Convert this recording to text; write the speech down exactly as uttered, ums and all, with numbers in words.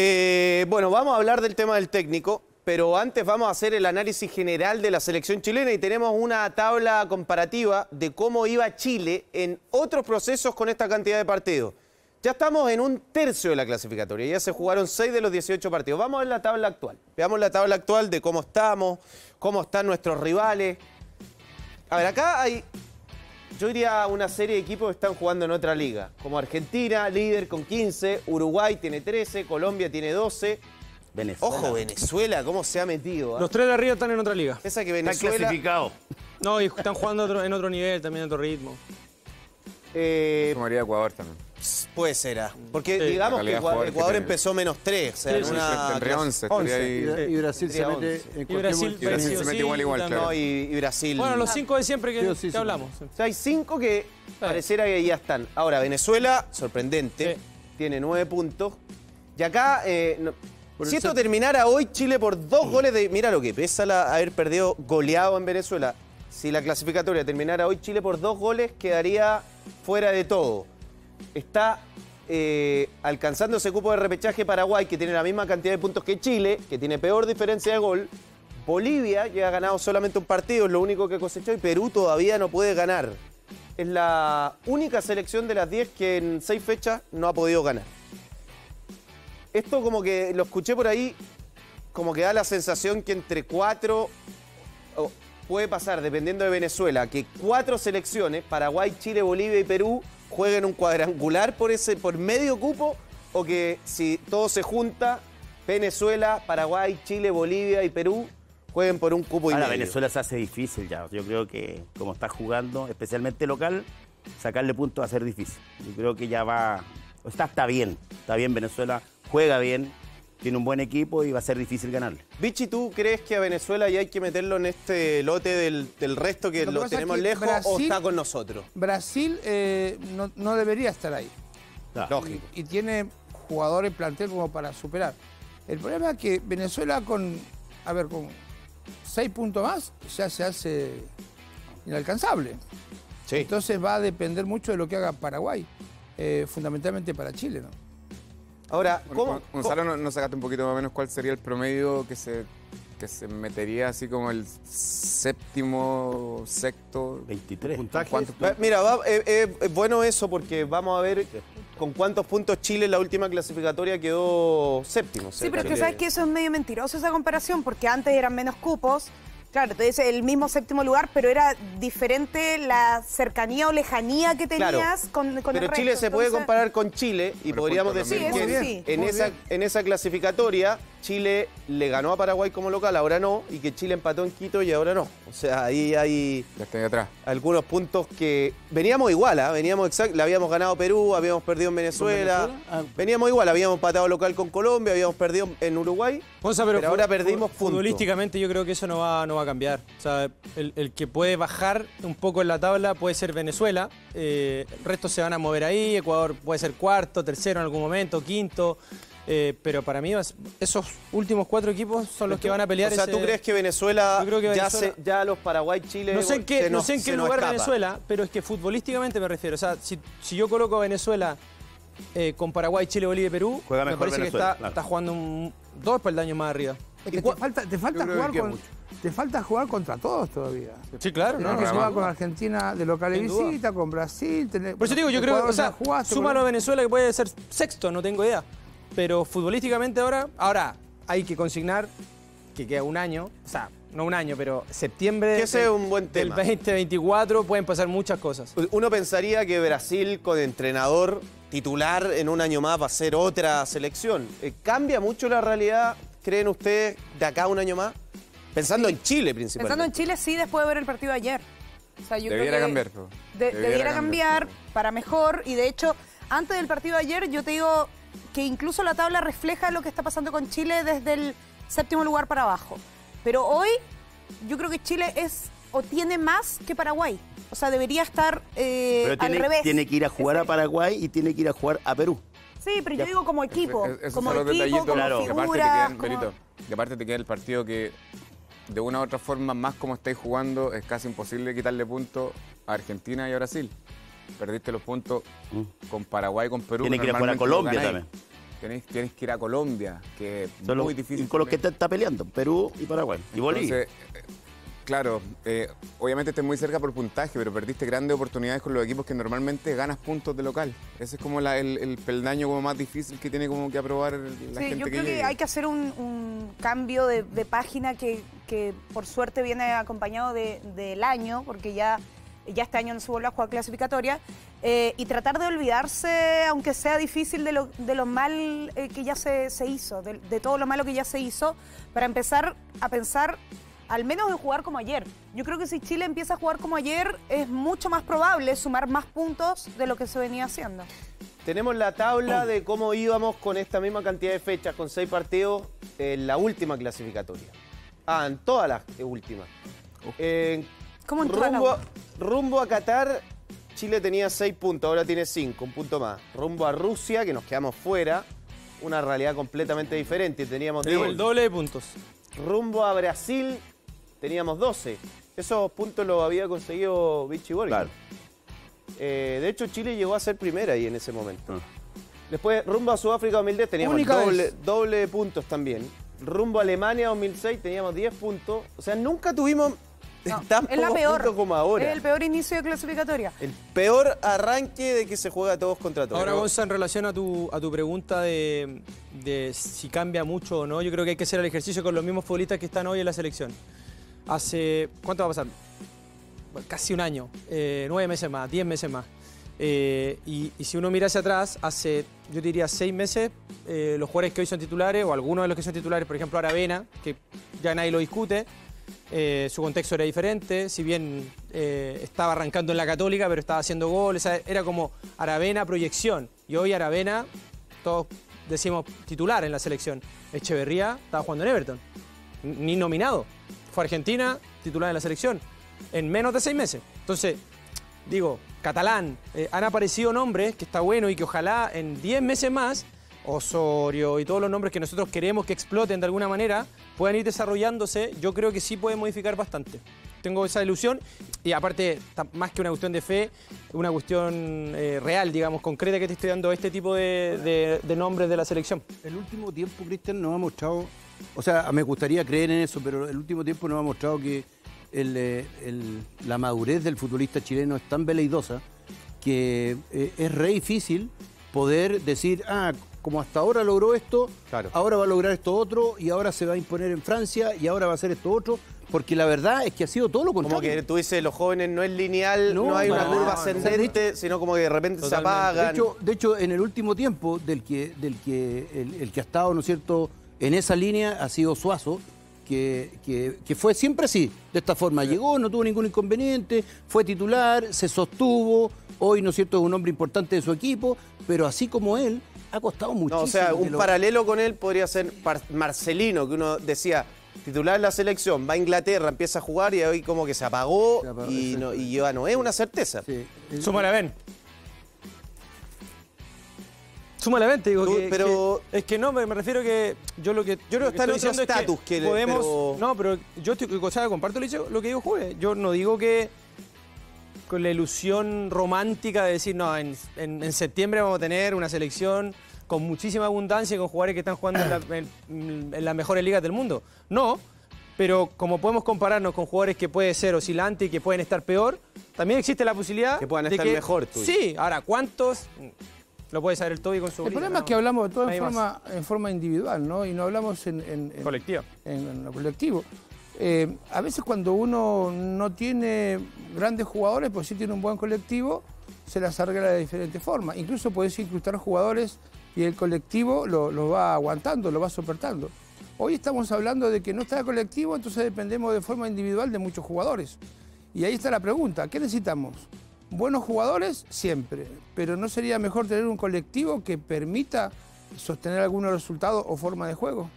Eh, bueno, vamos a hablar del tema del técnico, pero antes vamos a hacer el análisis general de la selección chilena y tenemos una tabla comparativa de cómo iba Chile en otros procesos con esta cantidad de partidos. Ya estamos en un tercio de la clasificatoria, ya se jugaron seis de los dieciocho partidos. Vamos a ver la tabla actual. Veamos la tabla actual de cómo estamos, cómo están nuestros rivales. A ver, acá hay, yo diría, una serie de equipos que están jugando en otra liga, como Argentina, líder con quince, Uruguay tiene trece, Colombia tiene doce... Venezuela. Ojo, Venezuela, cómo se ha metido. ¿eh? Los tres de arriba están en otra liga. Esa que Venezuela... Están clasificados. No, y están jugando otro, en otro nivel, también a otro ritmo. Eh... Sumaría Ecuador también. Puede ser, ¿ah? Porque sí, digamos que Ecuador, Ecuador que empezó menos tres. O sea, sí, en una... Tendría once. once. Y, y Brasil se mete, en y Brasil, y Brasil se mete igual, igual, claro. No, y, y Brasil... Bueno, los cinco de siempre que, sí, sí, que sí, hablamos. Sí. O sea, hay cinco que claro. pareciera que ya están. Ahora, Venezuela, sorprendente, sí. tiene nueve puntos. Y acá... Eh, no, Si esto terminara hoy, Chile por dos goles de... Mira lo que pesa la, haber perdido goleado en Venezuela. Si la clasificatoria terminara hoy, Chile por dos goles quedaría fuera de todo. Está eh, alcanzando ese cupo de repechaje Paraguay, que tiene la misma cantidad de puntos que Chile, que tiene peor diferencia de gol. Bolivia, que ha ganado solamente un partido, es lo único que cosechó, y Perú todavía no puede ganar. Es la única selección de las diez que en seis fechas no ha podido ganar. Esto como que lo escuché por ahí, como que da la sensación que entre cuatro, oh, puede pasar, dependiendo de Venezuela, que cuatro selecciones, Paraguay, Chile, Bolivia y Perú, jueguen un cuadrangular por, ese, por medio cupo, o que si todo se junta, Venezuela, Paraguay, Chile, Bolivia y Perú jueguen por un cupo y medio. Ahora Venezuela se hace difícil ya, yo creo que como está jugando, especialmente local, sacarle puntos va a ser difícil. Yo creo que ya va, está, está bien, está bien Venezuela. Juega bien, tiene un buen equipo y va a ser difícil ganarle. Vichy, ¿tú crees que a Venezuela ya hay que meterlo en este lote del, del resto que lo, lo tenemos que lejos Brasil, o está con nosotros? Brasil eh, no, no debería estar ahí. No. Lógico. Y, y tiene jugadores plantel como para superar. El problema es que Venezuela con, a ver, con seis puntos más ya se hace inalcanzable. Sí. Entonces va a depender mucho de lo que haga Paraguay, eh, fundamentalmente para Chile, ¿no? Ahora, ¿cómo? Gonzalo, ¿nos sacaste un poquito más o menos cuál sería el promedio que se, que se metería así como el séptimo, sexto? veintitrés. ¿Cuántos puntos? Mira, va, eh, eh, es bueno eso porque vamos a ver con cuántos puntos Chile en la última clasificatoria quedó séptimo. Sí, pero es que sabes que eso es medio mentiroso esa comparación porque antes eran menos cupos. Claro, entonces el mismo séptimo lugar, pero era diferente la cercanía o lejanía que tenías claro, con, con el resto. Pero Chile se puede entonces... comparar con Chile y pero podríamos decir sí, que sí. en, esa, en esa clasificatoria Chile le ganó a Paraguay como local, ahora no, y que Chile empató en Quito y ahora no. O sea, ahí hay atrás. algunos puntos que... Veníamos igual, ¿eh? veníamos exact... le habíamos ganado Perú, habíamos perdido en Venezuela. Venezuela? Ah. Veníamos igual, habíamos empatado local con Colombia, habíamos perdido en Uruguay, o sea, pero, pero ahora perdimos puntos. Futbolísticamente yo creo que eso no va... No va a cambiar. O sea, el, el que puede bajar un poco en la tabla puede ser Venezuela. Eh, el resto se van a mover ahí. Ecuador puede ser cuarto, tercero en algún momento, quinto. Eh, pero para mí esos últimos cuatro equipos son los que van a pelear. O sea, ese... ¿tú crees que Venezuela, creo que Venezuela... Ya, se, ya los Paraguay, Chile... No sé en qué, no, no sé en qué lugar Venezuela, pero es que futbolísticamente me refiero. O sea, si, si yo coloco a Venezuela eh, con Paraguay, Chile, Bolivia y Perú, Juega me parece Venezuela, que está, claro. está jugando un, dos peldaños más arriba. Es que te falta, te falta jugar que con... Te falta jugar contra todos todavía. Sí, claro. Tienes no, que no, jugar no. con Argentina de local y visita, con Brasil. Tenés, Por eso te digo, yo creo que, o sea, súmalo a Venezuela que puede ser sexto, no tengo idea. Pero futbolísticamente ahora, ahora hay que consignar que queda un año, o sea, no un año, pero septiembre que ese del, es un buen tema. del veinte veinticuatro pueden pasar muchas cosas. Uno pensaría que Brasil con entrenador titular en un año más va a ser otra selección. Eh, ¿Cambia mucho la realidad, creen ustedes, de acá a un año más? Pensando en Chile, principalmente. Pensando en Chile, sí, después de ver el partido de ayer. O sea, yo debiera creo que cambiar. Pero. De, debiera, debiera cambiar, cambiar pero. para mejor. Y de hecho, antes del partido de ayer, yo te digo que incluso la tabla refleja lo que está pasando con Chile desde el séptimo lugar para abajo. Pero hoy, yo creo que Chile es o tiene más que Paraguay. O sea, debería estar eh, pero tiene, al revés. Tiene que ir a jugar a Paraguay y tiene que ir a jugar a Perú. Sí, pero ya. yo digo como equipo. Es, es, como equipo, como claro. figuras. Y aparte te queda el partido que... De una u otra forma, más como estáis jugando, es casi imposible quitarle puntos a Argentina y a Brasil. Perdiste los puntos con Paraguay y con Perú. Tiene que ir a Colombia también. Tenés, tenés que ir a Colombia, que es Son muy los, difícil. Y con los que está, está peleando, Perú y Paraguay. Y Bolivia. Claro, eh, obviamente estás muy cerca por puntaje, pero perdiste grandes oportunidades con los equipos que normalmente ganas puntos de local. Ese es como la, el, el peldaño como más difícil que tiene como que aprobar la sí, gente. Sí, yo creo que, que hay que hacer un, un cambio de, de página que, que por suerte viene acompañado de, del año, porque ya, ya este año no se vuelve a jugar clasificatoria, eh, y tratar de olvidarse, aunque sea difícil, de lo, de lo mal eh, que ya se, se hizo, de, de todo lo malo que ya se hizo, para empezar a pensar... al menos de jugar como ayer. Yo creo que si Chile empieza a jugar como ayer, es mucho más probable sumar más puntos de lo que se venía haciendo. Tenemos la tabla de cómo íbamos con esta misma cantidad de fechas, con seis partidos, en la última clasificatoria. Ah, en todas las últimas. Eh, ¿Cómo en todas rumbo, la... rumbo a Qatar, Chile tenía seis puntos, ahora tiene cinco, un punto más. Rumbo a Rusia, que nos quedamos fuera, una realidad completamente diferente. Teníamos el doble de puntos. Rumbo a Brasil... teníamos doce. Esos puntos los había conseguido Vichy Borghi. Claro. Eh, de hecho, Chile llegó a ser primera ahí en ese momento. Ah. Después, rumbo a Sudáfrica dos mil diez teníamos doble, doble de puntos también. Rumbo a Alemania dos mil seis teníamos diez puntos. O sea, nunca tuvimos no, tan pocos puntos como ahora. Es el peor inicio de clasificatoria. El peor arranque de que se juega todos contra todos. Ahora, Gonza, en relación a tu, a tu pregunta de, de si cambia mucho o no, yo creo que hay que hacer el ejercicio con los mismos futbolistas que están hoy en la selección. Hace, ¿cuánto va a pasar? Bueno, casi un año, eh, nueve meses más, diez meses más. Eh, y, y si uno mira hacia atrás, hace, yo diría, seis meses, eh, los jugadores que hoy son titulares, o algunos de los que son titulares, por ejemplo, Aravena, que ya nadie lo discute, eh, su contexto era diferente, si bien eh, estaba arrancando en la Católica, pero estaba haciendo goles, era como Aravena proyección. Y hoy Aravena, todos decimos titular en la selección. Echeverría estaba jugando en Everton, ni nominado. Fue Argentina, titular de la selección, en menos de seis meses. Entonces, digo, Catalán, eh, han aparecido nombres que está bueno y que ojalá en diez meses más, Osorio y todos los nombres que nosotros queremos que exploten de alguna manera, puedan ir desarrollándose. Yo creo que sí pueden modificar bastante. Tengo esa ilusión y aparte, más que una cuestión de fe, una cuestión eh, real, digamos, concreta que te estoy dando este tipo de, de, de nombres de la selección. El último tiempo, Cristian, nos ha mostrado... O sea, me gustaría creer en eso, pero el último tiempo nos ha mostrado que el, el, la madurez del futbolista chileno es tan veleidosa que eh, es re difícil poder decir, ah, como hasta ahora logró esto, claro, ahora va a lograr esto otro, y ahora se va a imponer en Francia, y ahora va a hacer esto otro, porque la verdad es que ha sido todo lo contrario. Como que tú dices, los jóvenes no es lineal, no, no hay no, una curva no, ascendente, no, sino como que de repente totalmente se apagan. De hecho, de hecho, en el último tiempo, del que, del que, el, el que ha estado, ¿no es cierto?, en esa línea ha sido Suazo, que, que, que fue siempre así, de esta forma. Llegó, no tuvo ningún inconveniente, fue titular, se sostuvo, hoy, ¿no es cierto?, es un hombre importante de su equipo, pero así como él, ha costado muchísimo. No, o sea, un lo... paralelo con él podría ser Marcelino, que uno decía, titular de la selección, va a Inglaterra, empieza a jugar y hoy como que se apagó, se apagó y, no, y ya no es una certeza. Sí. Súmale, ven. Súmale, ven, te digo tú, que, pero... que... Es que no, me, me refiero que... Yo lo que yo creo que está en otro estatus que, que podemos... Pero... No, pero yo estoy, o sea, comparto lo que digo Juve. Yo no digo que... con la ilusión romántica de decir, no, en, en, en septiembre vamos a tener una selección con muchísima abundancia y con jugadores que están jugando en, la, en, en las mejores ligas del mundo. No, pero como podemos compararnos con jugadores que puede ser oscilante y que pueden estar peor, también existe la posibilidad... Que puedan estar de que, mejor. Tú. Sí, ahora, ¿cuántos...? Lo puede saber el Toby con su... El problema es que hablamos de todo en forma, en forma individual, ¿no? Y no hablamos en... en, en colectivo. En, en lo colectivo. Eh, a veces cuando uno no tiene grandes jugadores, pues sí tiene un buen colectivo, se las arregla de diferentes formas. Incluso puedes incrustar jugadores y el colectivo lo, lo va aguantando, lo va soportando. Hoy estamos hablando de que no está el colectivo, entonces dependemos de forma individual de muchos jugadores. Y ahí está la pregunta, ¿qué necesitamos? Buenos jugadores siempre, pero ¿no sería mejor tener un colectivo que permita sostener algunos resultados o forma de juego?